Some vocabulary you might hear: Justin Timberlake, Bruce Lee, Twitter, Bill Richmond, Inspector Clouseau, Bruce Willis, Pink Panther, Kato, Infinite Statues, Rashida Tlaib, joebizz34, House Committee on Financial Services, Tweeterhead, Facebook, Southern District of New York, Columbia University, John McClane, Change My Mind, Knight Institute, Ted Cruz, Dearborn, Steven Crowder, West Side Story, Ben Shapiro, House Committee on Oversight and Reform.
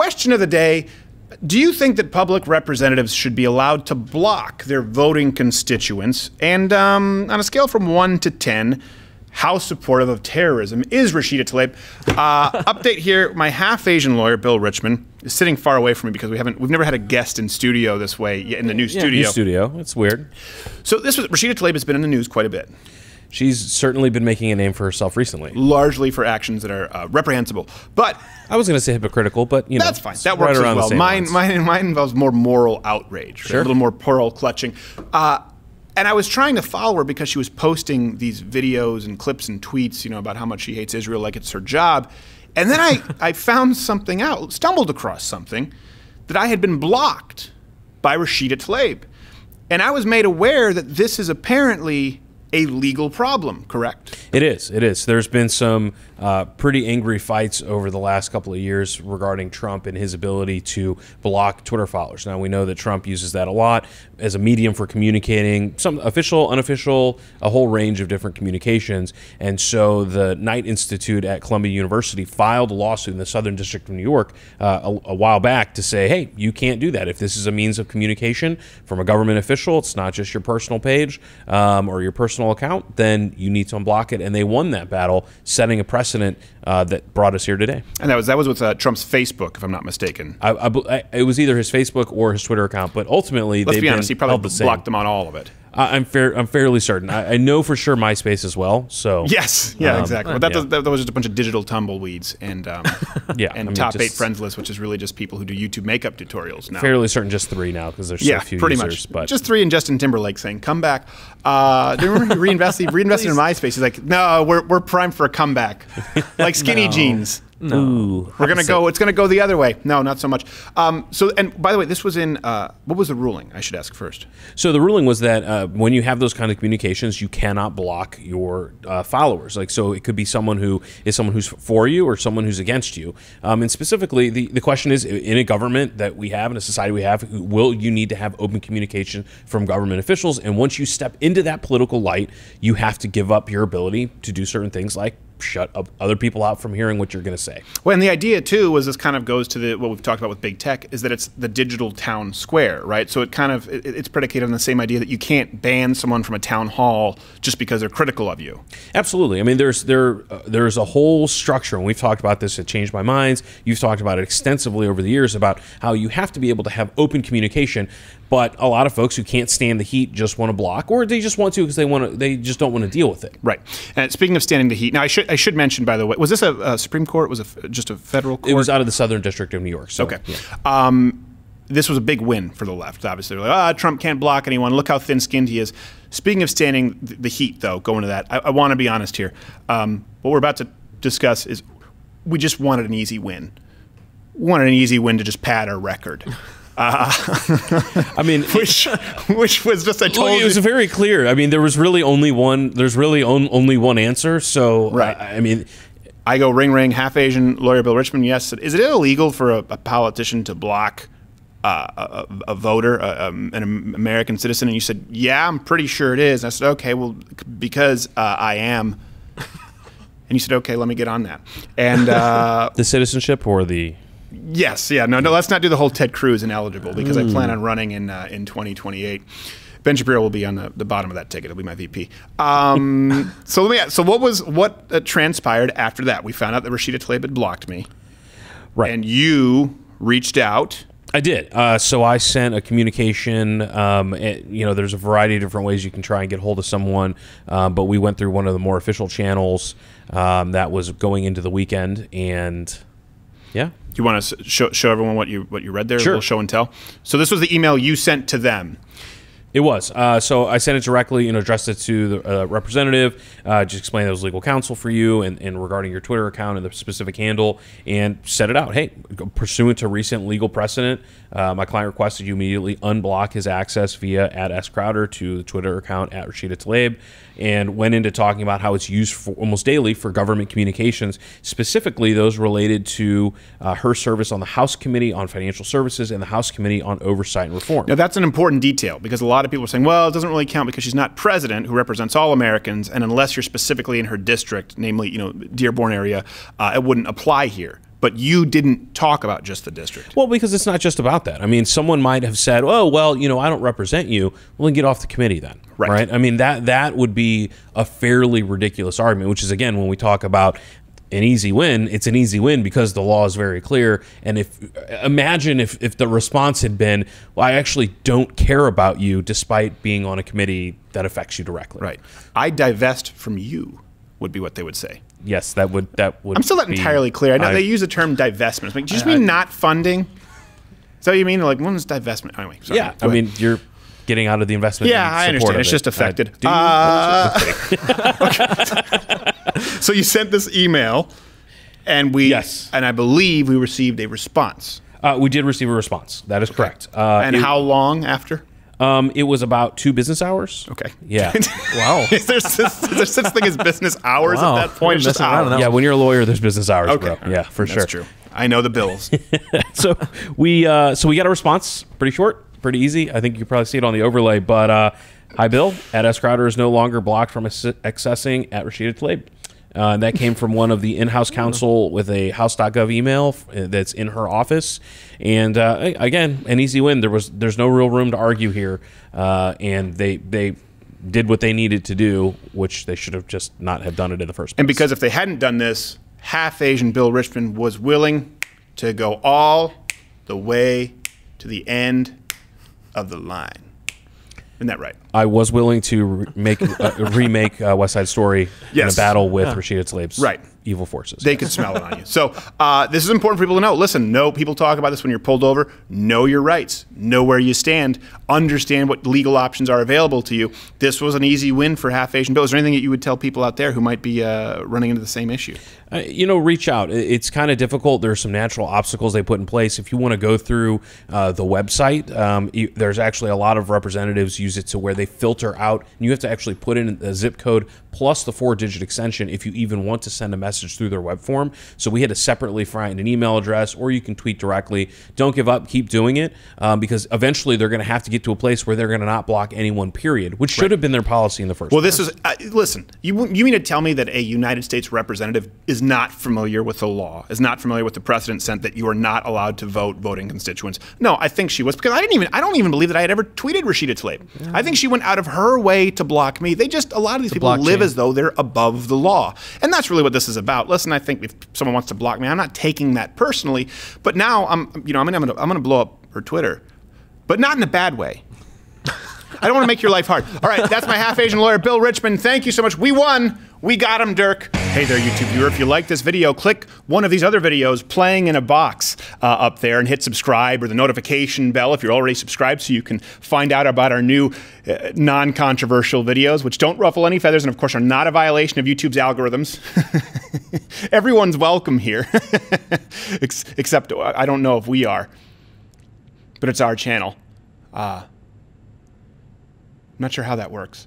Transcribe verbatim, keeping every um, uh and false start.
question of the day, do you think that public representatives should be allowed to block their voting constituents? And um, on a scale from one to ten, how supportive of terrorism is Rashida Tlaib? Uh, update here, my half-Asian lawyer, Bill Richmond, is sitting far away from me because we haven't, we've never had a guest in studio this way, yet in the new yeah, studio. new studio, it's weird. So this was, Rashida Tlaib has been in the news quite a bit. She's certainly been making a name for herself recently. Largely for actions that are uh, reprehensible. But I was going to say hypocritical, but you know. That's fine. That works right as well. Mine, mine, mine involves more moral outrage, sure. Right? A little more pearl clutching. Uh, and I was trying to follow her because she was posting these videos and clips and tweets, you know, about how much she hates Israel like it's her job. And then I, I found something out, stumbled across something, that I had been blocked by Rashida Tlaib. And I was made aware that this is apparently a legal problem, correct? It is, it is. There's been some uh, pretty angry fights over the last couple of years regarding Trump and his ability to block Twitter followers. Now, we know that Trump uses that a lot as a medium for communicating, some official, unofficial, a whole range of different communications. And so the Knight Institute at Columbia University filed a lawsuit in the Southern District of New York uh, a, a while back to say, hey, you can't do that. If this is a means of communication from a government official, it's not just your personal page um, or your personal account, then you need to unblock it. And they won that battle, setting a precedent uh, that brought us here today. And that was that was with uh, Trump's Facebook, if I'm not mistaken. I, I, it was either his Facebook or his Twitter account, but ultimately, let's be honest, he probably the blocked them on all of it. I, I'm fair. I'm fairly certain. I, I know for sure MySpace as well. So yes, yeah, um, exactly. But that, yeah. Does, that was just a bunch of digital tumbleweeds and um, yeah, and I mean, top just, eight friends list, which is really just people who do YouTube makeup tutorials now. Fairly certain, just three now because there's yeah, so few pretty users, much. But just three and Justin Timberlake saying come back. Uh, do you remember he reinvested, reinvested in MySpace? He's like, no, we're we're primed for a comeback, like skinny no. jeans. No, Ooh, we're gonna go. It's gonna go the other way. No, not so much. Um, so, and by the way, this was in uh, what was the ruling? I should ask first. So the ruling was that uh, when you have those kind of communications, you cannot block your uh, followers. Like, so it could be someone who is someone who's for you or someone who's against you. Um, and specifically, the the question is, in a government that we have, in a society we have, will you need to have open communication from government officials? And once you step into that political light, you have to give up your ability to do certain things like shut up other people out from hearing what you're going to say. Well, and the idea too was this kind of goes to the what we've talked about with big tech is that it's the digital town square, right? So it kind of it, it's predicated on the same idea that you can't ban someone from a town hall just because they're critical of you. Absolutely. I mean, there's there uh, there's a whole structure, and we've talked about this at Change My Minds. You've talked about it extensively over the years about how you have to be able to have open communication, but a lot of folks who can't stand the heat just want to block, or they just want to because they want to they just don't want to deal with it. Right. And speaking of standing the heat, now I should. I should mention, by the way, was this a, a Supreme Court? Was it just a federal court? It was out of the Southern District of New York. So, okay. Yeah. Um, this was a big win for the left, obviously. They're like, ah, Trump can't block anyone. Look how thin-skinned he is. Speaking of standing the heat, though, going to that, I, I want to be honest here. Um, what we're about to discuss is we just wanted an easy win. We wanted an easy win to just pad our record. Uh, I mean, which which was just I told look, it was very clear. I mean, there was really only one. There's really on, only one answer. So right. I, I mean, I go ring ring. Half Asian lawyer Bill Richmond. Yes, is it illegal for a, a politician to block uh, a, a voter, a, um, an American citizen? And you said, yeah, I'm pretty sure it is. And I said, okay, well, because uh, I am. And you said, okay, let me get on that. And uh, the citizenship or the. Yes, yeah, no, no. Let's not do the whole Ted Cruz ineligible because mm. I plan on running in uh, in twenty twenty-eight. Ben Shapiro will be on the, the bottom of that ticket. He'll be my V P. Um, so let me. So what was what uh, transpired after that? We found out that Rashida Tlaib had blocked me, right? And you reached out. I did. Uh, so I sent a communication. Um, it, you know, there's a variety of different ways you can try and get hold of someone, uh, but we went through one of the more official channels um, that was going into the weekend and. Yeah. You want to show, show everyone what you what you read there? Sure. A little show and tell. So this was the email you sent to them. It was. Uh, so I sent it directly and addressed it to the uh, representative. Uh, just explained that it was legal counsel for you and, and regarding your Twitter account and the specific handle and set it out. Hey, pursuant to recent legal precedent, uh, my client requested you immediately unblock his access via at S. Crowder to the Twitter account at Rashida Tlaib and went into talking about how it's used for almost daily for government communications, specifically those related to uh, her service on the House Committee on Financial Services and the House Committee on Oversight and Reform. Now, that's an important detail because a lot A lot of people are saying, well, it doesn't really count because she's not president who represents all Americans, and unless you're specifically in her district, namely, you know, Dearborn area, uh, it wouldn't apply here. But you didn't talk about just the district. Well, because it's not just about that. I mean, someone might have said, oh, well, you know, I don't represent you. Well, then get off the committee then. Right. Right? I mean, that, that would be a fairly ridiculous argument, which is, again, when we talk about an easy win, it's an easy win because the law is very clear. And if imagine if, if the response had been, well, I actually don't care about you despite being on a committee that affects you directly. Right. I divest from you would be what they would say. Yes, that would that would. I'm still not be, entirely clear. I know I, they use the term divestment. It's like, do you just I, mean I, not funding? Is that what you mean? They're like, when is divestment? Anyway, sorry. Yeah, I mean, you're getting out of the investment. Yeah, I understand. It's it. just affected. Uh, okay. So you sent this email, and we yes, and I believe we received a response. Uh, we did receive a response. That is okay. correct. Uh, and it, how long after? Um, it was about two business hours. Okay. Yeah. Wow. Is there, is there such thing as business hours wow. at that point? Just hours. Yeah, when you're a lawyer, there's business hours, okay. bro. Right. Yeah, for That's sure. That's true. I know the bills. so we uh, so we got a response. Pretty short, pretty easy. I think you can probably see it on the overlay. But uh, hi, Bill. At S. Crowder is no longer blocked from accessing at Rashida Tlaib. Uh, that came from one of the in-house counsel with a house dot gov email that's in her office, and uh, again, an easy win. There was there's no real room to argue here, uh, and they they did what they needed to do, which they should have just not have done it in the first place. And because if they hadn't done this, half Asian Bill Richmond was willing to go all the way to the end of the line. Isn't that right? I was willing to re make uh, remake uh, West Side Story yes. in a battle with huh. Rashida Tlaib's right. evil forces. They could smell it on you. So uh, this is important for people to know. Listen, no, people talk about this when you're pulled over. Know your rights. Know where you stand. Understand what legal options are available to you. This was an easy win for half Asian Bill. Is there anything that you would tell people out there who might be uh, running into the same issue? Uh, you know, reach out. It's kind of difficult. There's some natural obstacles they put in place. If you want to go through uh, the website, um, you, there's actually a lot of representatives use it to where they filter out, and you have to actually put in a zip code plus the four digit extension if you even want to send a message through their web form. So we had to separately find an email address, or you can tweet directly. Don't give up. Keep doing it, um, because eventually they're going to have to get to a place where they're going to not block anyone, period, which should right. have been their policy in the first place. Well, this is, uh, listen, you, you mean to tell me that a United States representative is not familiar with the law, is not familiar with the precedent sent that you are not allowed to vote voting constituents? No, I think she was, because I didn't even, I don't even believe that I had ever tweeted Rashida Tlaib. Yeah. I think she went out of her way to block me. They just, a lot of these people live as though they're above the law. And that's really what this is about. Listen, I think if someone wants to block me, I'm not taking that personally, but now I'm, you know, I mean, I'm going to, I'm going to blow up her Twitter, but not in a bad way. I don't want to make your life hard. All right, that's my half Asian lawyer, Bill Richmond. Thank you so much. We won. We got him, Dirk. Hey there, YouTube viewer. If you like this video, click one of these other videos playing in a box uh, up there and hit subscribe or the notification bell if you're already subscribed, so you can find out about our new uh, non-controversial videos, which don't ruffle any feathers and, of course, are not a violation of YouTube's algorithms. Everyone's welcome here, Ex except I don't know if we are, but it's our channel. Uh, I'm not sure how that works.